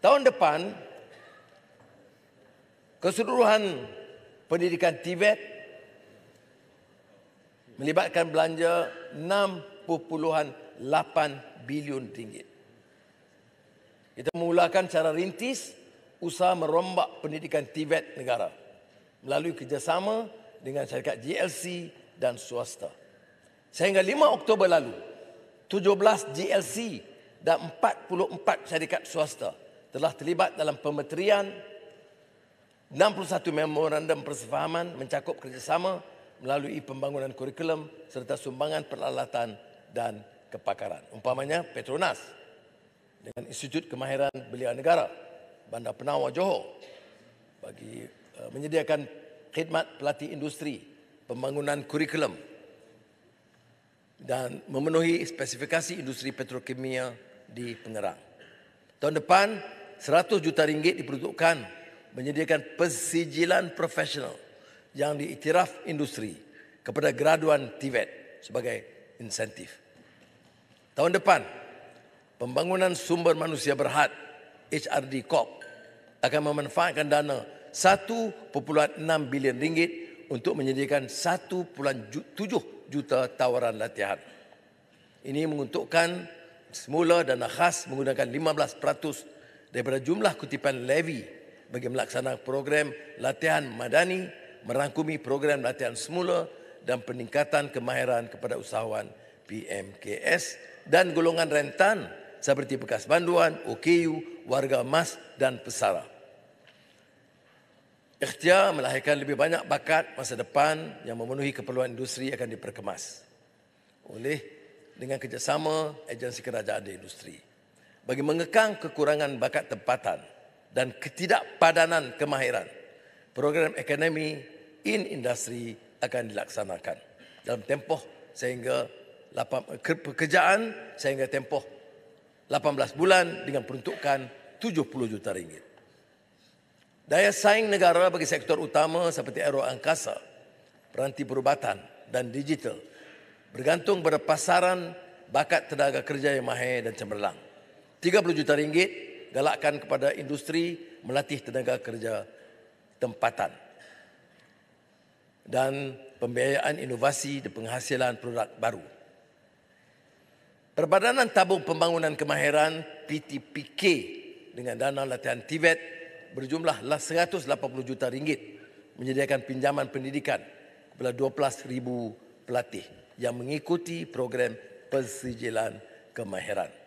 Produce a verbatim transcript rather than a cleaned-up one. Tahun depan keseluruhan pendidikan T V E T melibatkan belanja enam puluh perpuluhan lapan bilion ringgit. Kita memulakan secara rintis usaha merombak pendidikan T V E T negara melalui kerjasama dengan syarikat G L C dan swasta. Sehingga lima Oktober lalu, tujuh belas G L C dan empat puluh empat syarikat swasta telah terlibat dalam pemeterian enam puluh satu memorandum persefahaman mencakup kerjasama melalui pembangunan kurikulum serta sumbangan peralatan dan kepakaran. Umpamanya Petronas dengan Institut Kemahiran Belia Negara, Bandar Penawar Johor bagi uh, menyediakan khidmat pelatih industri, pembangunan kurikulum dan memenuhi spesifikasi industri petrokimia di Pengerang. Tahun depan seratus juta ringgit diperuntukkan menyediakan persijilan profesional yang diiktiraf industri kepada graduan T V E T sebagai insentif. Tahun depan, pembangunan sumber manusia berhad H R D Corp akan memanfaatkan dana satu perpuluhan enam bilion ringgit untuk menyediakan satu perpuluhan tujuh juta tawaran latihan. Ini menguntukkan semula dana khas menggunakan lima belas peratus daripada jumlah kutipan levy bagi melaksanakan program latihan madani, merangkumi program latihan semula dan peningkatan kemahiran kepada usahawan P M K S dan golongan rentan seperti bekas banduan, O K U, warga emas dan pesara. Ikhtiar melahirkan lebih banyak bakat masa depan yang memenuhi keperluan industri akan diperkemas oleh dengan kerjasama agensi kerajaan dan industri bagi mengekang kekurangan bakat tempatan dan ketidakpadanan kemahiran. Program akademi in industri akan dilaksanakan dalam tempoh sehingga pekerjaan sehingga tempoh lapan belas bulan dengan peruntukan tujuh puluh juta ringgit. Daya saing negara bagi sektor utama seperti aero angkasa, peranti perubatan dan digital bergantung pada pasaran bakat tenaga kerja yang mahir dan cemerlang. tiga puluh juta ringgit galakkan kepada industri melatih tenaga kerja tempatan dan pembiayaan inovasi dan penghasilan produk baru. Perbadanan Tabung Pembangunan Kemahiran P T P K dengan dana latihan T V E T berjumlah seratus lapan puluh juta ringgit menyediakan pinjaman pendidikan kepada dua belas ribu pelatih yang mengikuti program persijilan kemahiran.